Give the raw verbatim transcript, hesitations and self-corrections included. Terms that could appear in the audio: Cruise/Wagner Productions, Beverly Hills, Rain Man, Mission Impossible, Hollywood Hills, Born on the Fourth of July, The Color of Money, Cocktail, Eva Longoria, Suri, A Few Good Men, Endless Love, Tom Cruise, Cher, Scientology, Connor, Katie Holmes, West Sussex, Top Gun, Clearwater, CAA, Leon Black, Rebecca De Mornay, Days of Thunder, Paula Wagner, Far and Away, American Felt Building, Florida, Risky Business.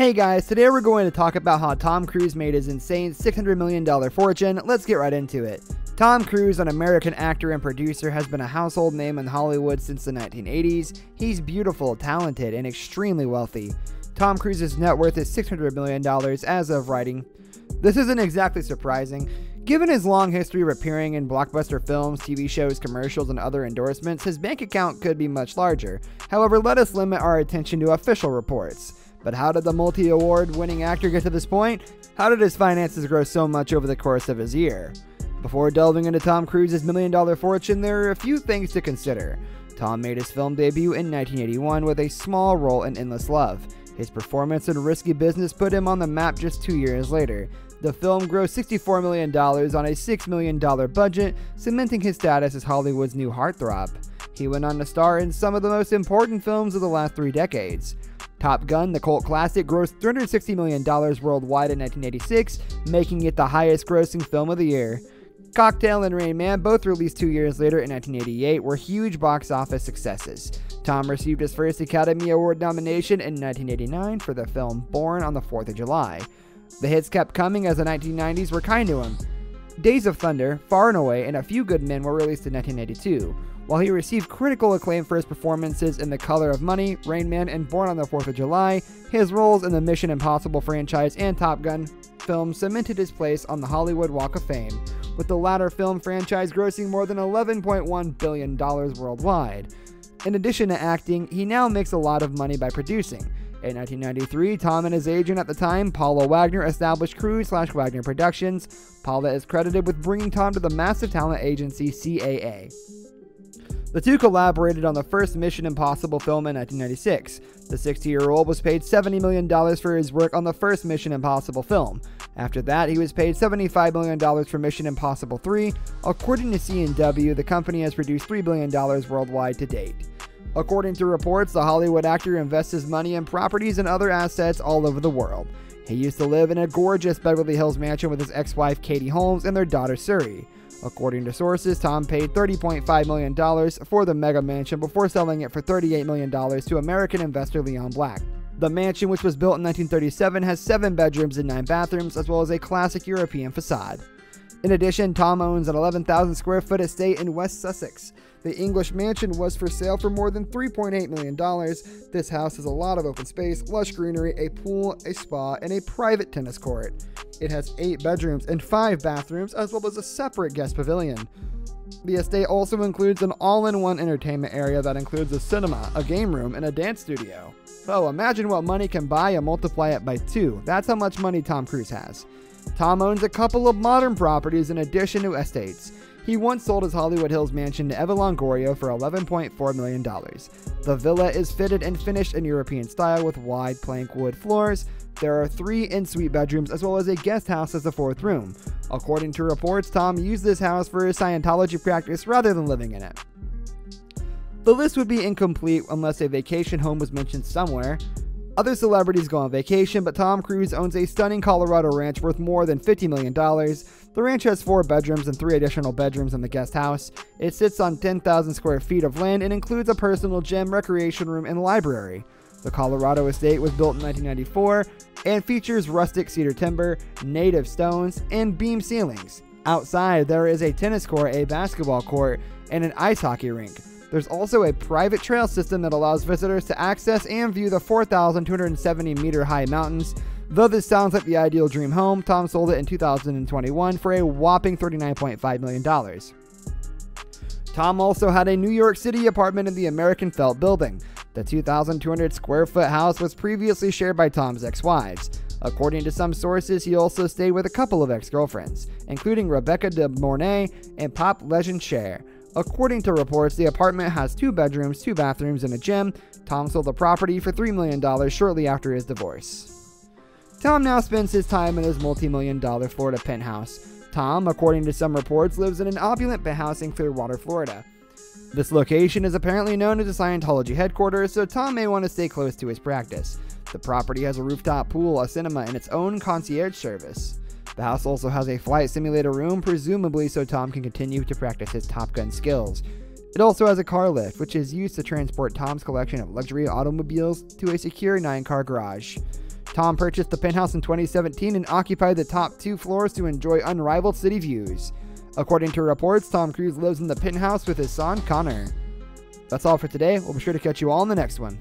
Hey guys, today we're going to talk about how Tom Cruise made his insane six hundred million dollars fortune. Let's get right into it. Tom Cruise, an American actor and producer, has been a household name in Hollywood since the nineteen eighties. He's beautiful, talented, and extremely wealthy. Tom Cruise's net worth is six hundred million dollars as of writing. This isn't exactly surprising. Given his long history of appearing in blockbuster films, T V shows, commercials, and other endorsements, his bank account could be much larger. However, let us limit our attention to official reports. But how did the multi-award winning actor get to this point? How did his finances grow so much over the course of his year? Before delving into Tom Cruise's million dollar fortune, there are a few things to consider. Tom made his film debut in nineteen eighty-one with a small role in Endless Love. His performance in Risky Business put him on the map just two years later. The film grossed sixty-four million dollars on a six million dollars budget, cementing his status as Hollywood's new heartthrob. He went on to star in some of the most important films of the last three decades. Top Gun, the cult classic, grossed three hundred sixty million dollars worldwide in nineteen eighty-six, making it the highest grossing film of the year. Cocktail and Rain Man, both released two years later in nineteen eighty-eight, were huge box office successes. Tom received his first Academy Award nomination in nineteen eighty-nine for the film Born on the Fourth of July. The hits kept coming as the nineteen nineties were kind to him. Days of Thunder, Far and Away, and A Few Good Men were released in nineteen ninety-two. While he received critical acclaim for his performances in The Color of Money, Rain Man, and Born on the Fourth of July, his roles in the Mission Impossible franchise and Top Gun films cemented his place on the Hollywood Walk of Fame, with the latter film franchise grossing more than eleven point one billion dollars worldwide. In addition to acting, he now makes a lot of money by producing. In nineteen ninety-three, Tom and his agent at the time, Paula Wagner, established Cruise/Wagner Productions. Paula is credited with bringing Tom to the massive talent agency C A A. The two collaborated on the first Mission Impossible film in nineteen ninety-six. The sixty-year-old was paid seventy million dollars for his work on the first Mission Impossible film. After that, he was paid seventy-five million dollars for Mission Impossible three. According to C and W, the company has produced three billion dollars worldwide to date. According to reports, the Hollywood actor invests his money in properties and other assets all over the world. He used to live in a gorgeous Beverly Hills mansion with his ex-wife Katie Holmes and their daughter Suri. According to sources, Tom paid thirty point five million dollars for the mega mansion before selling it for thirty-eight million dollars to American investor Leon Black. The mansion, which was built in nineteen thirty-seven, has seven bedrooms and nine bathrooms, as well as a classic European facade. In addition, Tom owns an eleven thousand square foot estate in West Sussex. The English mansion was for sale for more than three point eight million dollars. This house has a lot of open space, lush greenery, a pool, a spa, and a private tennis court. It has eight bedrooms and five bathrooms, as well as a separate guest pavilion. The estate also includes an all-in-one entertainment area that includes a cinema, a game room, and a dance studio. So imagine what money can buy and multiply it by two. That's how much money Tom Cruise has. Tom owns a couple of modern properties in addition to estates. He once sold his Hollywood Hills mansion to Eva Longoria for eleven point four million dollars. The villa is fitted and finished in European style with wide plank wood floors. There are three in-suite bedrooms as well as a guest house as the fourth room. According to reports, Tom used this house for his Scientology practice rather than living in it. The list would be incomplete unless a vacation home was mentioned somewhere. Other celebrities go on vacation, but Tom Cruise owns a stunning Colorado ranch worth more than fifty million dollars. The ranch has four bedrooms and three additional bedrooms in the guest house. It sits on ten thousand square feet of land and includes a personal gym, recreation room, and library. The Colorado estate was built in nineteen ninety-four and features rustic cedar timber, native stones, and beam ceilings. Outside, there is a tennis court, a basketball court, and an ice hockey rink. There's also a private trail system that allows visitors to access and view the four thousand two hundred seventy meter high mountains. Though this sounds like the ideal dream home, Tom sold it in two thousand twenty-one for a whopping thirty-nine point five million dollars. Tom also had a New York City apartment in the American Felt Building. The two thousand two hundred square foot house was previously shared by Tom's ex-wives. According to some sources, he also stayed with a couple of ex-girlfriends, including Rebecca De Mornay and pop legend Cher. According to reports, the apartment has two bedrooms, two bathrooms, and a gym. Tom sold the property for three million dollars shortly after his divorce. Tom now spends his time in his multi-million dollar Florida penthouse. Tom, according to some reports, lives in an opulent penthouse in Clearwater, Florida. This location is apparently known as the Scientology headquarters, so Tom may want to stay close to his practice. The property has a rooftop pool, a cinema, and its own concierge service. The house also has a flight simulator room, presumably so Tom can continue to practice his Top Gun skills. It also has a car lift, which is used to transport Tom's collection of luxury automobiles to a secure nine-car garage. Tom purchased the penthouse in twenty seventeen and occupied the top two floors to enjoy unrivaled city views. According to reports, Tom Cruise lives in the penthouse with his son, Connor. That's all for today. We'll be sure to catch you all in the next one.